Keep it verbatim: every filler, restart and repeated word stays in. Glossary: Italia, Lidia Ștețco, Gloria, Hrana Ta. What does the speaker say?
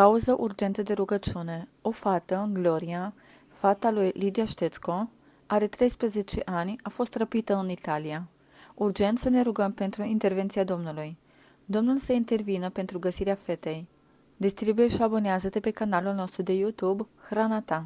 Cauza urgentă de rugăciune. O fată, Gloria, fata lui Lidia Ștețco, are treisprezece ani, a fost răpită în Italia. Urgent să ne rugăm pentru intervenția Domnului. Domnul să intervină pentru găsirea fetei. Distribuie și abonează-te pe canalul nostru de YouTube, Hrana Ta.